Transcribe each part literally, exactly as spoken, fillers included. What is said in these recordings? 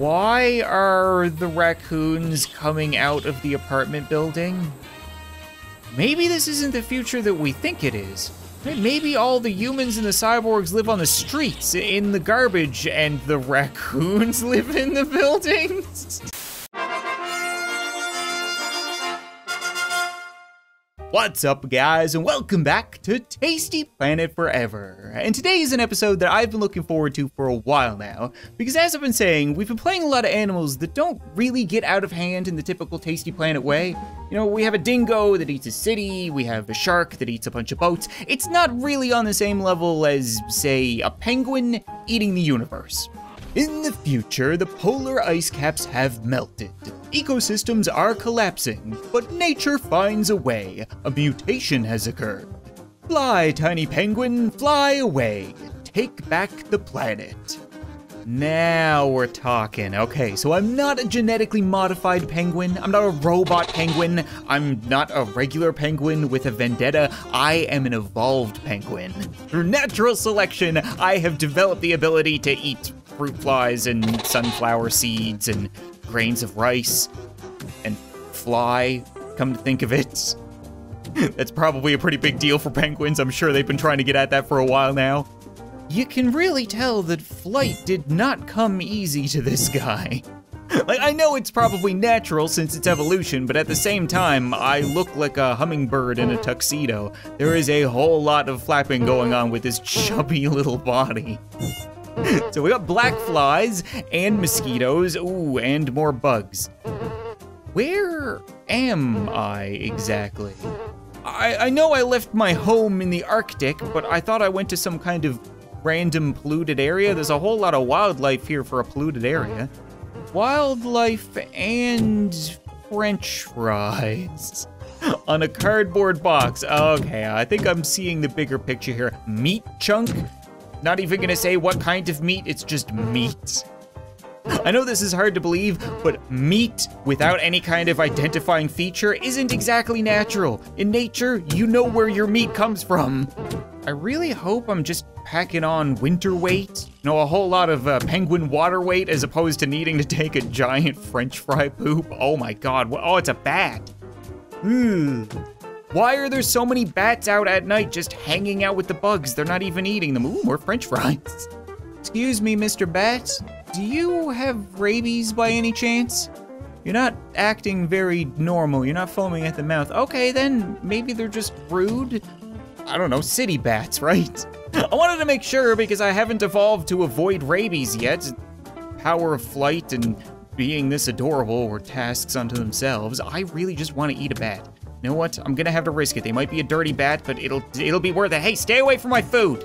Why are the raccoons coming out of the apartment building? Maybe this isn't the future that we think it is. Maybe all the humans and the cyborgs live on the streets, in the garbage, and the raccoons live in the buildings? What's up, guys, and welcome back to Tasty Planet Forever. And today is an episode that I've been looking forward to for a while now, because as I've been saying, we've been playing a lot of animals that don't really get out of hand in the typical Tasty Planet way. You know, we have a dingo that eats a city, we have a shark that eats a bunch of boats. It's not really on the same level as, say, a penguin eating the universe. In the future, the polar ice caps have melted. Ecosystems are collapsing, but nature finds a way. A mutation has occurred. Fly, tiny penguin, fly away. Take back the planet. Now we're talking. Okay, so I'm not a genetically modified penguin. I'm not a robot penguin. I'm not a regular penguin with a vendetta. I am an evolved penguin. Through natural selection, I have developed the ability to eat fruit flies and sunflower seeds and grains of rice and fly, come to think of it. That's probably a pretty big deal for penguins. I'm sure they've been trying to get at that for a while now. You can really tell that flight did not come easy to this guy. Like, I know it's probably natural since it's evolution, but at the same time, I look like a hummingbird in a tuxedo. There is a whole lot of flapping going on with his chubby little body. So we got black flies and mosquitoes, ooh, and more bugs. Where am I exactly? I, I know I left my home in the Arctic, but I thought I went to some kind of random polluted area. There's a whole lot of wildlife here for a polluted area. Wildlife and French fries on a cardboard box. Okay, I think I'm seeing the bigger picture here. Meat chunk? Not even gonna say what kind of meat, it's just meat. I know this is hard to believe, but meat without any kind of identifying feature isn't exactly natural. In nature, you know where your meat comes from. I really hope I'm just packing on winter weight. You know, a whole lot of uh, penguin water weight as opposed to needing to take a giant French fry poop. Oh my God, oh, it's a bat. Hmm. Why are there so many bats out at night just hanging out with the bugs? They're not even eating them. Ooh, more French fries. Excuse me, Mister Bat. Do you have rabies by any chance? You're not acting very normal. You're not foaming at the mouth. Okay, then maybe they're just rude. I don't know, city bats, right? I wanted to make sure because I haven't evolved to avoid rabies yet. Power of flight and being this adorable were tasks unto themselves. I really just want to eat a bat. You know what? I'm gonna have to risk it. They might be a dirty bat, but it'll it'll be worth it. Hey, stay away from my food!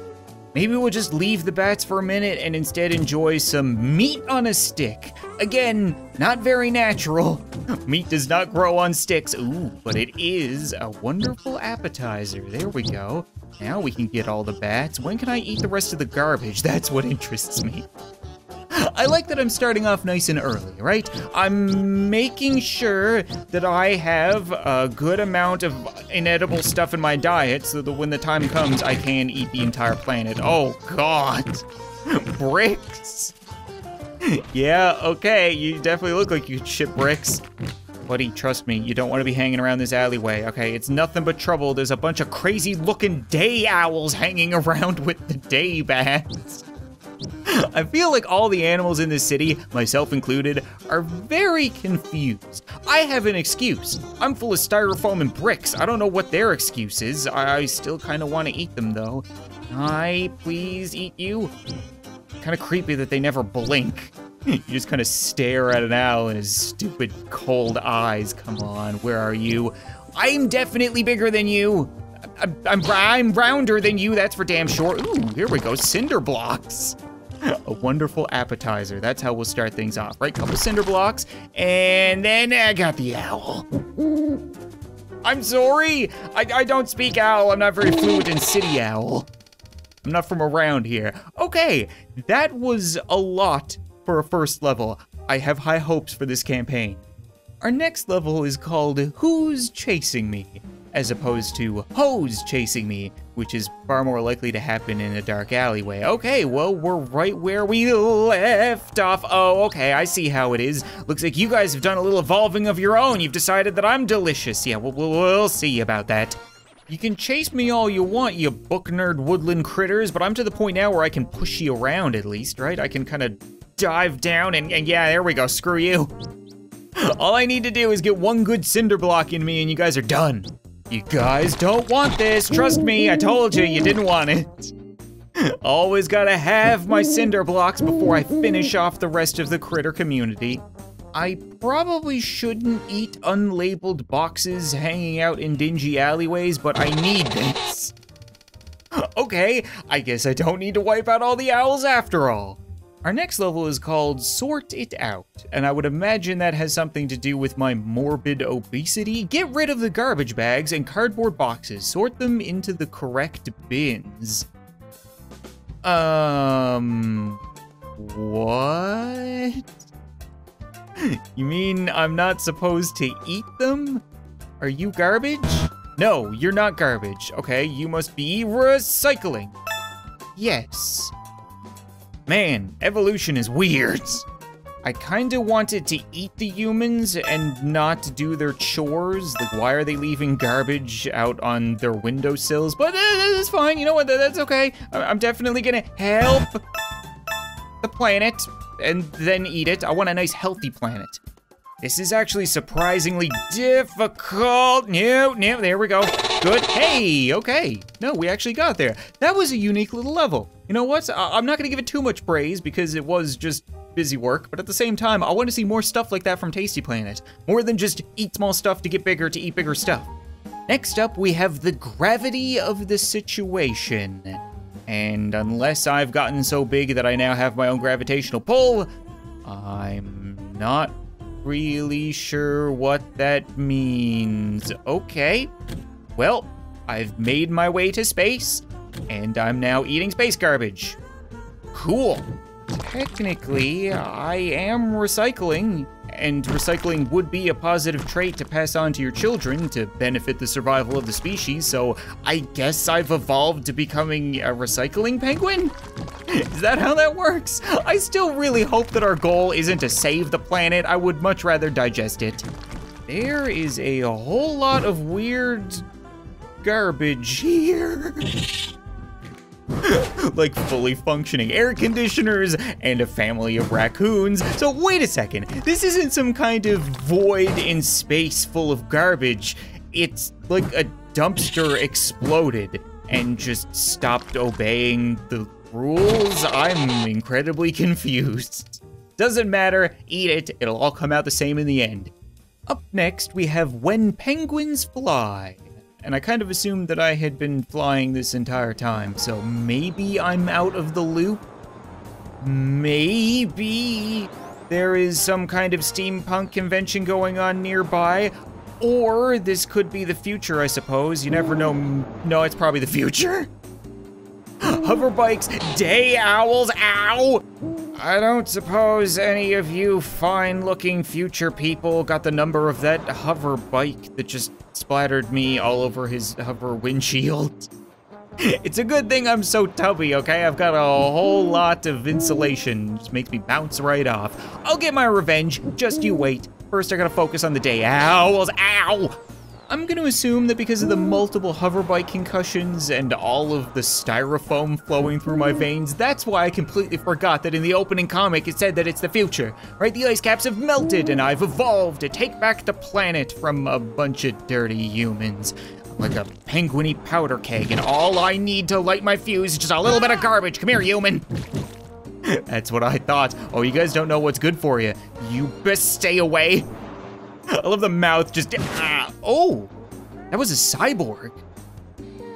Maybe we'll just leave the bats for a minute and instead enjoy some meat on a stick. Again, not very natural. Meat does not grow on sticks. Ooh, but it is a wonderful appetizer. There we go. Now we can get all the bats. When can I eat the rest of the garbage? That's what interests me. I like that I'm starting off nice and early, right? I'm making sure that I have a good amount of inedible stuff in my diet so that when the time comes, I can eat the entire planet. Oh God, bricks. Yeah, okay, you definitely look like you could ship bricks. Buddy, trust me, you don't want to be hanging around this alleyway, okay? It's nothing but trouble. There's a bunch of crazy looking day owls hanging around with the day bats. I feel like all the animals in this city, myself included, are very confused. I have an excuse. I'm full of styrofoam and bricks. I don't know what their excuse is. I, I still kind of want to eat them, though. Can I please eat you? Kind of creepy that they never blink. You just kind of stare at an owl in his stupid cold eyes. Come on, where are you? I'm definitely bigger than you. I'm, I'm, I'm rounder than you, that's for damn sure. Ooh, here we go, cinder blocks. A wonderful appetizer. That's how we'll start things off, right? Couple cinder blocks, and then I got the owl. I'm sorry, I, I don't speak owl. I'm not very fluent in city owl. I'm not from around here. Okay, that was a lot for a first level. I have high hopes for this campaign. Our next level is called Who's Chasing Me? as opposed to hoes chasing me, which is far more likely to happen in a dark alleyway. Okay, well, we're right where we left off. Oh, okay, I see how it is. Looks like you guys have done a little evolving of your own. You've decided that I'm delicious. Yeah, we'll, we'll see about that. You can chase me all you want, you book nerd woodland critters, but I'm to the point now where I can push you around at least, right? I can kind of dive down and, and yeah, there we go, screw you. All I need to do is get one good cinder block in me and you guys are done. You guys don't want this, trust me, I told you, you didn't want it. Always gotta have my cinder blocks before I finish off the rest of the critter community. I probably shouldn't eat unlabeled boxes hanging out in dingy alleyways, but I need this. Okay, I guess I don't need to wipe out all the owls after all. Our next level is called Sort It Out, and I would imagine that has something to do with my morbid obesity. Get rid of the garbage bags and cardboard boxes. Sort them into the correct bins. Um, what? You mean I'm not supposed to eat them? Are you garbage? No, you're not garbage. Okay, you must be recycling. Yes. Man, evolution is weird. I kinda wanted to eat the humans and not do their chores. Like, why are they leaving garbage out on their windowsills? But uh, that's fine, you know what, that's okay. I'm definitely gonna help the planet and then eat it. I want a nice healthy planet. This is actually surprisingly difficult. No, no, there we go. Good, hey, okay. No, we actually got there. That was a unique little level. You know what, I'm not gonna give it too much praise because it was just busy work, but at the same time, I want to see more stuff like that from Tasty Planet. More than just eat small stuff to get bigger to eat bigger stuff. Next up, we have the gravity of the situation. And unless I've gotten so big that I now have my own gravitational pull, I'm not really sure what that means. Okay, well, I've made my way to space and I'm now eating space garbage. Cool. Technically, I am recycling, and recycling would be a positive trait to pass on to your children to benefit the survival of the species, so I guess I've evolved to becoming a recycling penguin? Is that how that works? I still really hope that our goal isn't to save the planet. I would much rather digest it. There is a whole lot of weird garbage here. Like fully functioning air conditioners and a family of raccoons. So wait a second, this isn't some kind of void in space full of garbage. It's like a dumpster exploded and just stopped obeying the rules. I'm incredibly confused. Doesn't matter, eat it, it'll all come out the same in the end. Up next, we have When Penguins Fly. And I kind of assumed that I had been flying this entire time, so maybe I'm out of the loop? Maybe there is some kind of steampunk convention going on nearby, or this could be the future, I suppose. You never know. No, it's probably the future. Hover bikes, day owls, ow! I don't suppose any of you fine-looking future people got the number of that hover bike that just splattered me all over his hover windshield. It's a good thing I'm so tubby, okay? I've got a whole lot of insulation. Just makes me bounce right off. I'll get my revenge, just you wait. First, I gotta focus on the day owls, ow! I'm gonna assume that because of the multiple hoverbike concussions and all of the styrofoam flowing through my veins, that's why I completely forgot that in the opening comic it said that it's the future, right? The ice caps have melted and I've evolved to take back the planet from a bunch of dirty humans. I'm like a penguiny powder keg and all I need to light my fuse is just a little bit of garbage. Come here, human. That's what I thought. Oh, you guys don't know what's good for you. You best stay away. I love the mouth just, ah, oh, that was a cyborg.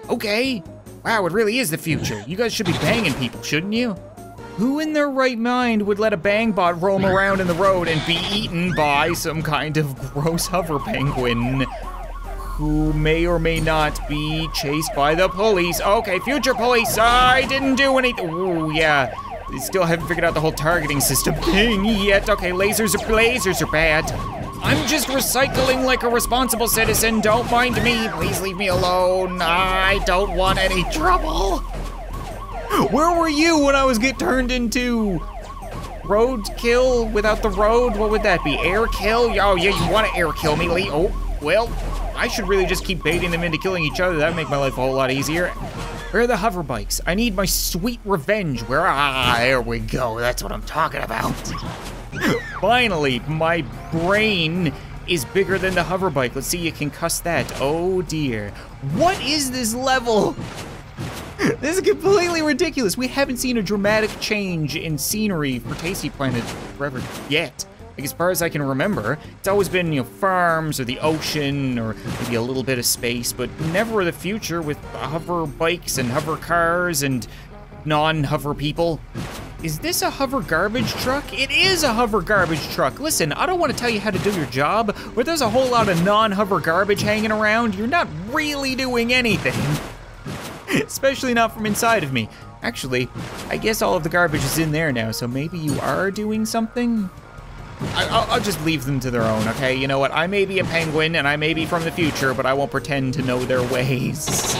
Okay, wow, it really is the future. You guys should be banging people, shouldn't you? Who in their right mind would let a bang bot roam around in the road and be eaten by some kind of gross hover penguin who may or may not be chased by the police? Okay, future police, I didn't do anything. Ooh, yeah, they still haven't figured out the whole targeting system thing yet. Okay, lasers are, lasers are bad. I'm just recycling like a responsible citizen. Don't mind me. Please leave me alone. I don't want any trouble. Where were you when I was get turned into? Roadkill without the road? What would that be? Air kill? Oh, yeah, you want to air kill me, Lee. Oh, well, I should really just keep baiting them into killing each other. That would make my life a whole lot easier. Where are the hover bikes? I need my sweet revenge. Where? Ah, there we go. That's what I'm talking about. Finally, my brain is bigger than the hover bike. Let's see, you can cuss that. Oh dear. What is this level? This is completely ridiculous. We haven't seen a dramatic change in scenery for Tasty Planet Forever yet. Like, as far as I can remember, it's always been, you know, farms or the ocean or maybe a little bit of space, but never the future with hover bikes and hover cars and non-hover people. Is this a hover garbage truck? It is a hover garbage truck. Listen, I don't want to tell you how to do your job, but there's a whole lot of non-hover garbage hanging around. You're not really doing anything. Especially not from inside of me. Actually, I guess all of the garbage is in there now, so maybe you are doing something? I, I'll, I'll just leave them to their own, okay? You know what, I may be a penguin and I may be from the future, but I won't pretend to know their ways.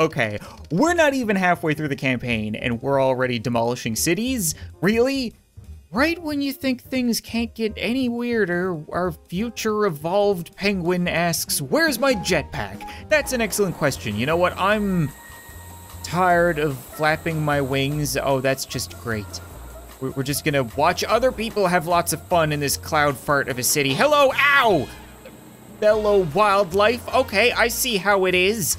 Okay, we're not even halfway through the campaign and we're already demolishing cities? Really? Right when you think things can't get any weirder, our future evolved penguin asks, where's my jetpack? That's an excellent question. You know what, I'm tired of flapping my wings. Oh, that's just great. We're just gonna watch other people have lots of fun in this cloud fart of a city. Hello, ow! Fellow wildlife, okay, I see how it is.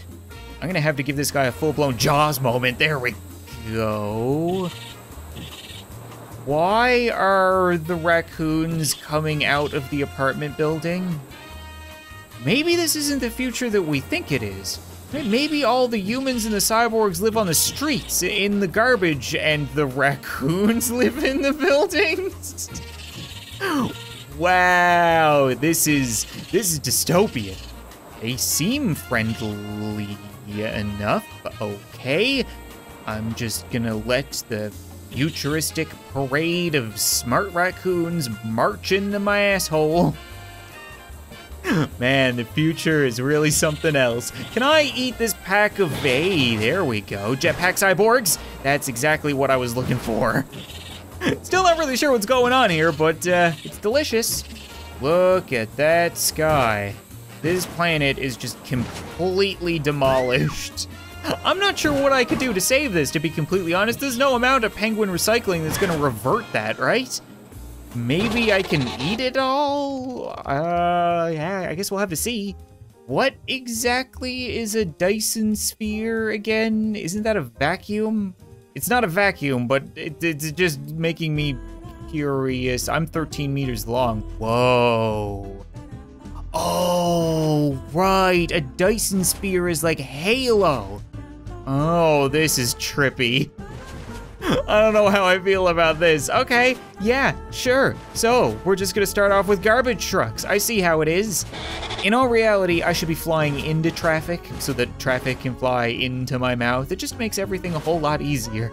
I'm gonna have to give this guy a full-blown Jaws moment. There we go. Why are the raccoons coming out of the apartment building? Maybe this isn't the future that we think it is. Maybe all the humans and the cyborgs live on the streets in the garbage and the raccoons live in the buildings? Wow, this is, this is dystopian. They seem friendly enough, okay. I'm just gonna let the futuristic parade of smart raccoons march into my asshole. Man, the future is really something else. Can I eat this pack of, hey, there we go, jetpack cyborgs? That's exactly what I was looking for. Still not really sure what's going on here, but uh, it's delicious. Look at that sky. This planet is just completely demolished. I'm not sure what I could do to save this, to be completely honest. There's no amount of penguin recycling that's gonna revert that, right? Maybe I can eat it all? Uh, yeah, I guess we'll have to see. What exactly is a Dyson sphere again? Isn't that a vacuum? It's not a vacuum, but it, it's just making me curious. I'm thirteen meters long. Whoa. Oh, right, a Dyson sphere is like Halo. Oh, this is trippy. I don't know how I feel about this. Okay, yeah, sure. So, we're just gonna start off with garbage trucks. I see how it is. In all reality, I should be flying into traffic so that traffic can fly into my mouth. It just makes everything a whole lot easier.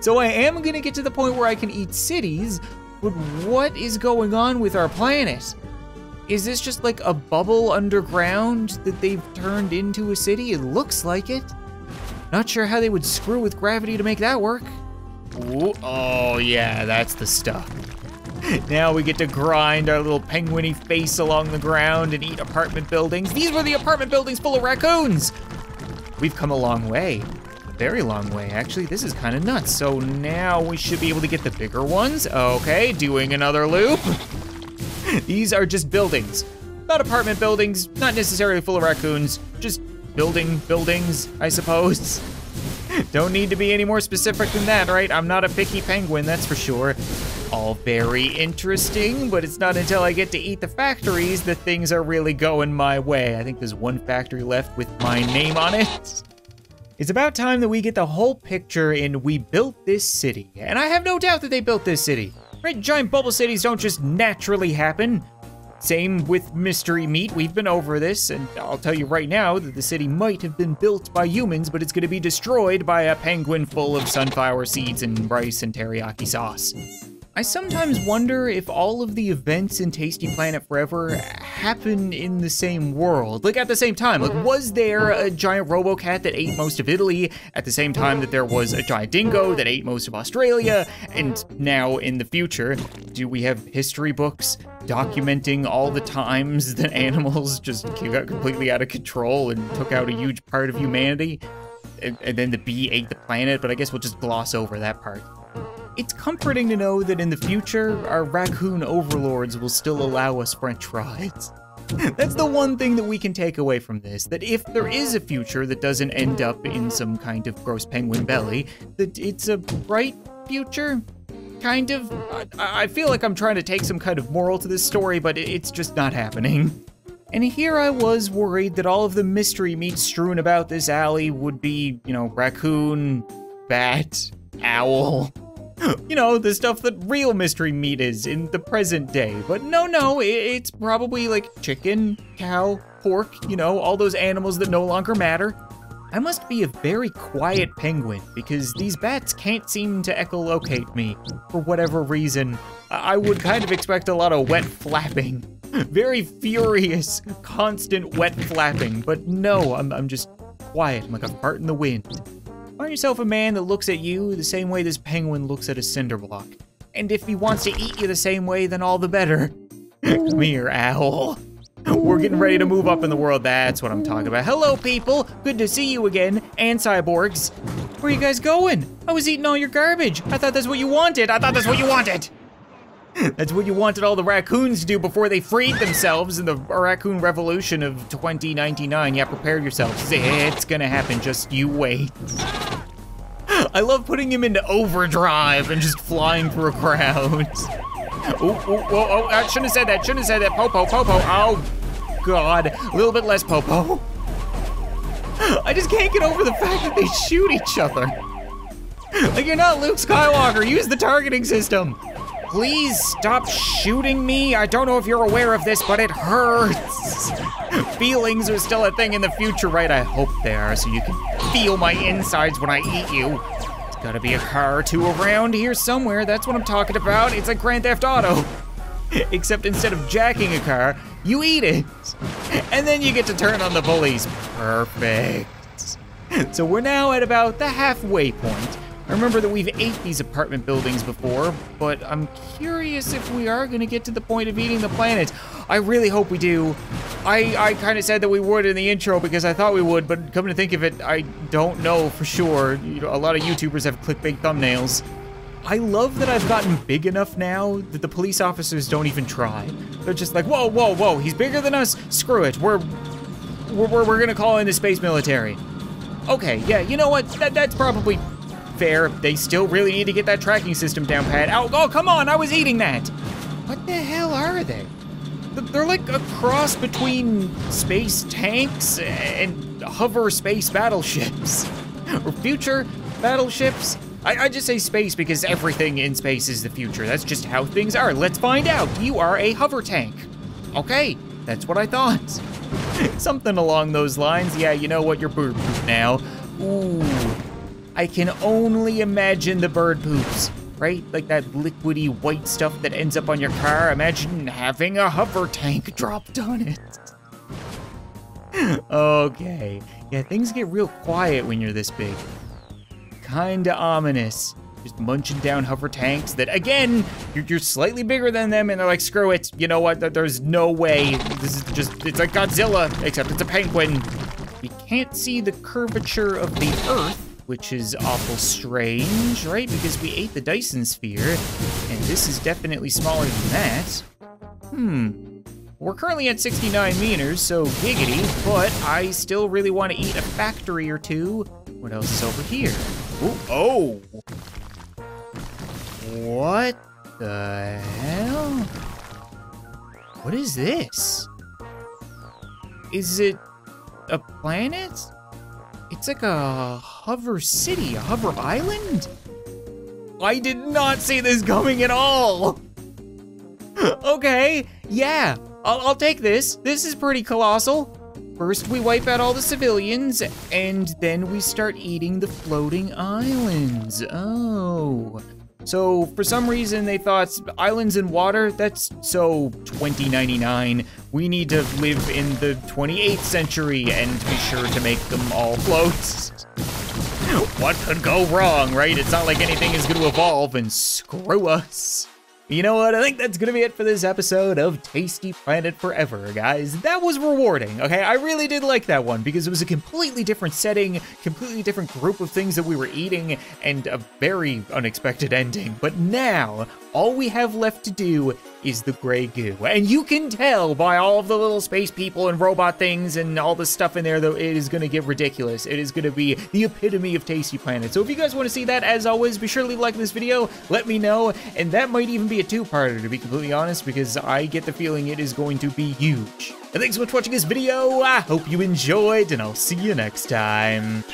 So I am gonna get to the point where I can eat cities, but what is going on with our planet? Is this just like a bubble underground that they've turned into a city? It looks like it. Not sure how they would screw with gravity to make that work. Ooh, oh yeah, that's the stuff. Now we get to grind our little penguin-y face along the ground and eat apartment buildings. These were the apartment buildings full of raccoons. We've come a long way, a very long way actually. This is kind of nuts. So now we should be able to get the bigger ones. Okay, doing another loop. These are just buildings, not apartment buildings, not necessarily full of raccoons, just building buildings, I suppose. Don't need to be any more specific than that, right? I'm not a picky penguin, that's for sure. All very interesting, but it's not until I get to eat the factories that things are really going my way. I think there's one factory left with my name on it. It's about time that we get the whole picture in We Built This City. And I have no doubt that they built this city. Right, giant bubble cities don't just naturally happen. Same with mystery meat, we've been over this, and I'll tell you right now that the city might have been built by humans, but it's gonna be destroyed by a penguin full of sunflower seeds and rice and teriyaki sauce. I sometimes wonder if all of the events in Tasty Planet Forever happen in the same world. Like, at the same time, like, was there a giant robocat that ate most of Italy at the same time that there was a giant dingo that ate most of Australia? And now, in the future, do we have history books documenting all the times that animals just got completely out of control and took out a huge part of humanity? And, and then the bee ate the planet, but I guess we'll just gloss over that part. It's comforting to know that in the future, our raccoon overlords will still allow us French fries. That's the one thing that we can take away from this, that if there is a future that doesn't end up in some kind of gross penguin belly, that it's a bright future, kind of. I, I feel like I'm trying to take some kind of moral to this story, but it's just not happening. And here I was worried that all of the mystery meat strewn about this alley would be, you know, raccoon, bat, owl. You know, the stuff that real mystery meat is in the present day. But no, no, it's probably like chicken, cow, pork, you know, all those animals that no longer matter. I must be a very quiet penguin because these bats can't seem to echolocate me for whatever reason. I would kind of expect a lot of wet flapping. Very furious, constant wet flapping. But no, I'm, I'm just quiet. I'm like a fart in the wind. Find yourself a man that looks at you the same way this penguin looks at a cinder block. And if he wants to eat you the same way, then all the better. Come here, owl. We're getting ready to move up in the world. That's what I'm talking about. Hello, people. Good to see you again. And cyborgs. Where are you guys going? I was eating all your garbage. I thought that's what you wanted. I thought that's what you wanted. That's what you wanted all the raccoons to do before they freed themselves in the raccoon revolution of twenty ninety-nine. Yeah, prepare yourselves. It's gonna happen. Just you wait. I love putting him into overdrive and just flying through a crowd. Oh, oh, oh, oh, I shouldn't have said that. Shouldn't have said that. Popo, Popo. Oh, God. A little bit less Popo. I just can't get over the fact that they shoot each other. Like, you're not Luke Skywalker. Use the targeting system. Please stop shooting me. I don't know if you're aware of this, but it hurts. Feelings are still a thing in the future, right? I hope they are, so you can feel my insides when I eat you. There's gotta be a car or two around here somewhere. That's what I'm talking about. It's like Grand Theft Auto. Except instead of jacking a car, you eat it. And then you get to turn on the police. Perfect. So we're now at about the halfway point. I remember that we've ate these apartment buildings before, but I'm curious if we are gonna get to the point of eating the planet. I really hope we do. I, I kind of said that we would in the intro because I thought we would, but come to think of it, I don't know for sure. You know, a lot of YouTubers have clickbait thumbnails. I love that I've gotten big enough now that the police officers don't even try. They're just like, whoa, whoa, whoa, he's bigger than us? Screw it, we're, we're, we're gonna call in the space military. Okay, yeah, you know what, that, that's probably fair. They still really need to get that tracking system down pat. Oh, oh, come on, I was eating that. What the hell are they? They're like a cross between space tanks and hover space battleships. Or future battleships. I, I just say space because everything in space is the future. That's just how things are. Let's find out. You are a hover tank. Okay, that's what I thought. Something along those lines. Yeah, you know what? You're bird poop now. Ooh. I can only imagine the bird poops, right? Like that liquidy white stuff that ends up on your car. Imagine having a hover tank dropped on it. Okay. Yeah, things get real quiet when you're this big. Kinda ominous. Just munching down hover tanks that, again, you're, you're slightly bigger than them, and they're like, screw it. You know what? There's no way. This is just, it's like Godzilla, except it's a penguin. We can't see the curvature of the Earth, which is awful strange, right? Because we ate the Dyson sphere, and this is definitely smaller than that. Hmm. We're currently at sixty-nine meters, so giggity, but I still really want to eat a factory or two. What else is over here? Ooh, oh! What the hell? What is this? Is it a planet? It's like a hover city, a hover island? I did not see this coming at all. Okay, yeah, I'll, I'll take this. This is pretty colossal. First, we wipe out all the civilians, and then we start eating the floating islands. Oh, So for some reason they thought islands and water, that's so twenty ninety-nine. We need to live in the twenty-eighth century and be sure to make them all float. What could go wrong, right? It's not like anything is gonna evolve and screw us. You know what, I think that's gonna be it for this episode of Tasty Planet Forever, guys. That was rewarding, okay? I really did like that one because it was a completely different setting, completely different group of things that we were eating, and a very unexpected ending. But now, all we have left to do is the gray goo. And you can tell by all of the little space people and robot things and all the stuff in there, though, it is gonna get ridiculous. It is gonna be the epitome of Tasty Planet. So if you guys wanna see that, as always, be sure to like this video, let me know, and that might even be a two-parter, to be completely honest, because I get the feeling it is going to be huge. And thanks so much for watching this video. I hope you enjoyed, and I'll see you next time.